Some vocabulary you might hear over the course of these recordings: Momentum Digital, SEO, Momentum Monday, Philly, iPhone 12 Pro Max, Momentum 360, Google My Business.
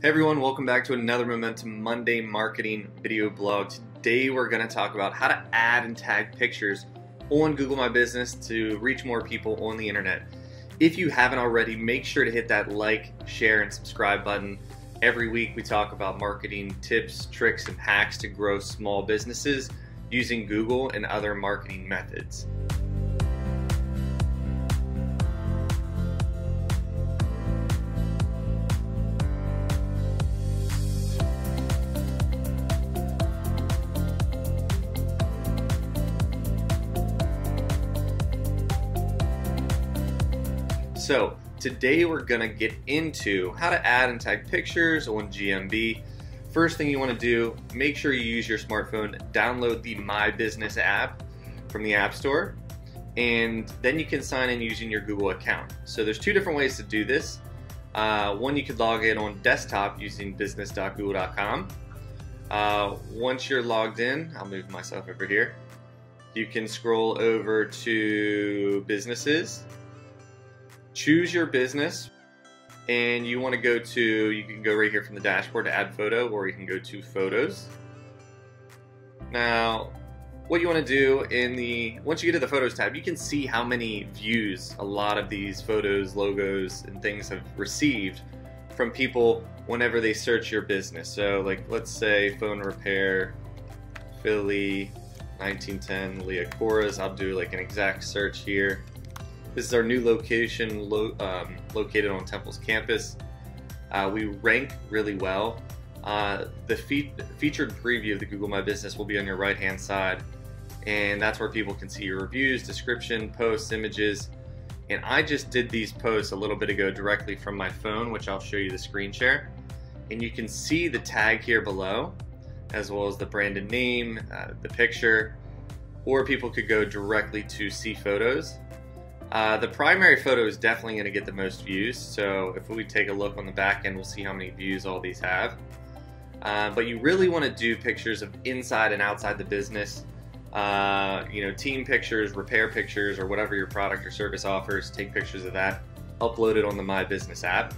Hey everyone, welcome back to another Momentum Monday marketing video blog. Today we're going to talk about how to add and tag pictures on Google My Business to reach more people on the internet. If you haven't already, make sure to hit that like, share, and subscribe button. Every week we talk about marketing tips, tricks, and hacks to grow small businesses using Google and other marketing methods. So today we're going to get into how to add and tag pictures on GMB. First thing you want to do, make sure you use your smartphone, download the My Business app from the App Store, and then you can sign in using your Google account. So there's two different ways to do this. One, you could log in on desktop using business.google.com. Once you're logged in, I'll move myself over here. You can scroll over to businesses. Choose your business, and you want to go to, you can go right here from the dashboard to add photo, or you can go to photos. Now, what you want to do in the, once you get to the photos tab, you can see how many views a lot of these photos, logos, and things have received from people whenever they search your business. So like, let's say phone repair, Philly, 1910, Leah Coras. I'll do like an exact search here. This is our new location located on Temple's campus. We rank really well. The featured preview of the Google My Business will be on your right-hand side, and that's where people can see your reviews, description, posts, images. And I just did these posts a little bit ago directly from my phone, which I'll show you the screen share. And you can see the tag here below, as well as the brand and name, the picture, or people could go directly to see photos. The primary photo is definitely going to get the most views, so if we take a look on the back end, we'll see how many views all these have. But you really want to do pictures of inside and outside the business, you know, team pictures, repair pictures, or whatever your product or service offers. Take pictures of that, upload it on the My Business app.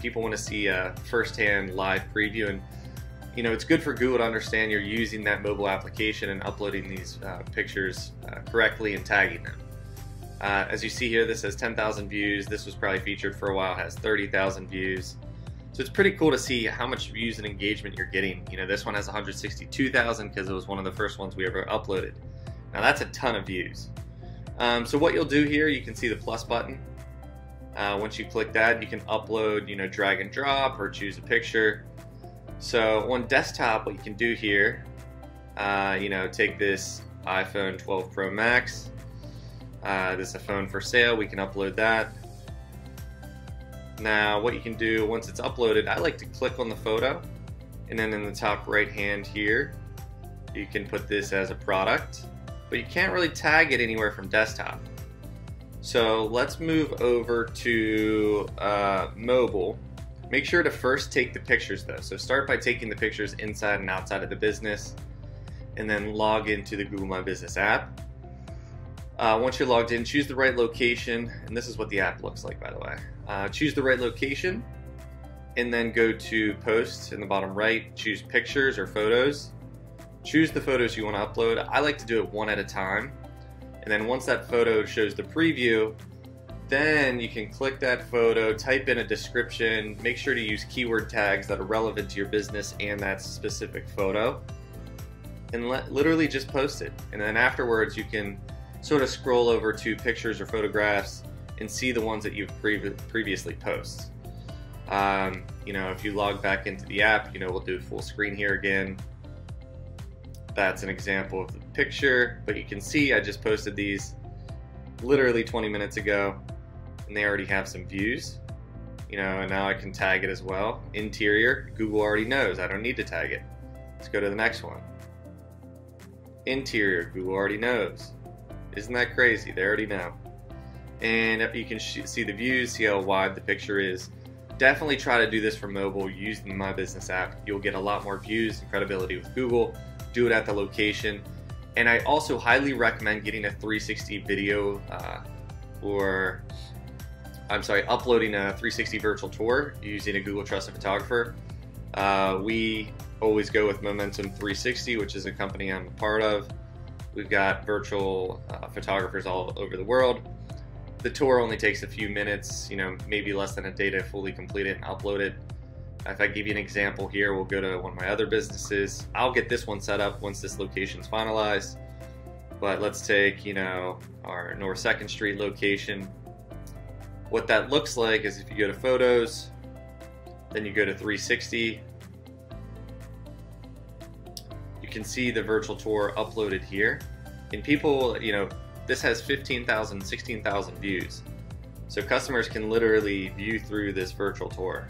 People want to see a first-hand live preview, and you know, it's good for Google to understand you're using that mobile application and uploading these pictures correctly and tagging them. As you see here, this has 10,000 views. This was probably featured for a while, has 30,000 views. So it's pretty cool to see how much views and engagement you're getting. You know, this one has 162,000 because it was one of the first ones we ever uploaded. Now that's a ton of views. So what you'll do here, you can see the plus button. Once you click that, you can upload, you know, drag and drop or choose a picture. So on desktop, what you can do here, you know, take this iPhone 12 Pro Max. This is a phone for sale, we can upload that. Now what you can do once it's uploaded, I like to click on the photo, and then in the top right hand here, you can put this as a product, but you can't really tag it anywhere from desktop. So let's move over to mobile. Make sure to first take the pictures though. So start by taking the pictures inside and outside of the business, and then log into the Google My Business app. Once you're logged in, choose the right location, and this is what the app looks like, by the way. Choose the right location, and then go to posts in the bottom right, choose pictures or photos, choose the photos you want to upload. I like to do it one at a time, and then once that photo shows the preview, then you can click that photo, type in a description, make sure to use keyword tags that are relevant to your business and that specific photo, and literally just post it. And then afterwards you can sort of scroll over to pictures or photographs and see the ones that you've previously posted. You know, if you log back into the app, you know, we'll do full screen here again. That's an example of the picture, but you can see I just posted these literally 20 minutes ago, and they already have some views. You know, and now I can tag it as well. Interior, Google already knows, I don't need to tag it. Let's go to the next one. Interior, Google already knows. Isn't that crazy? They already know. And you can see the views, see how wide the picture is. Definitely try to do this for mobile. Use the My Business app. You'll get a lot more views and credibility with Google. Do it at the location. And I also highly recommend getting a 360 video or uploading a 360 virtual tour using a Google Trusted Photographer. We always go with Momentum 360, which is a company I'm a part of. We've got virtual photographers all over the world. The tour only takes a few minutes, you know, maybe less than a day to fully complete it and upload it. If I give you an example here, we'll go to one of my other businesses. I'll get this one set up once this location's finalized. But let's take, you know, our North 2nd Street location. What that looks like is if you go to Photos, then you go to 360. You can see the virtual tour uploaded here. And people, you know, this has 15,000, 16,000 views. So customers can literally view through this virtual tour.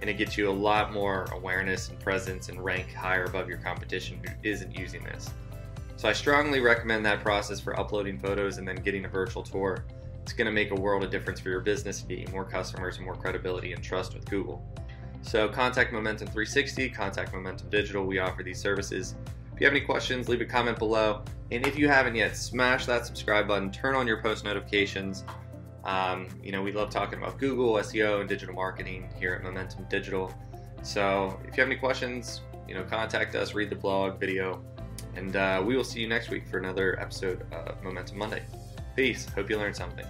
And it gets you a lot more awareness and presence and rank higher above your competition who isn't using this. So I strongly recommend that process for uploading photos and then getting a virtual tour. It's going to make a world of difference for your business, getting more customers and more credibility and trust with Google. So contact Momentum 360, contact Momentum Digital. We offer these services. If you have any questions, leave a comment below. And if you haven't yet, smash that subscribe button, turn on your post notifications. You know, we love talking about Google, SEO, and digital marketing here at Momentum Digital. So if you have any questions, you know, contact us, read the blog, video, and we will see you next week for another episode of Momentum Monday. Peace. Hope you learned something.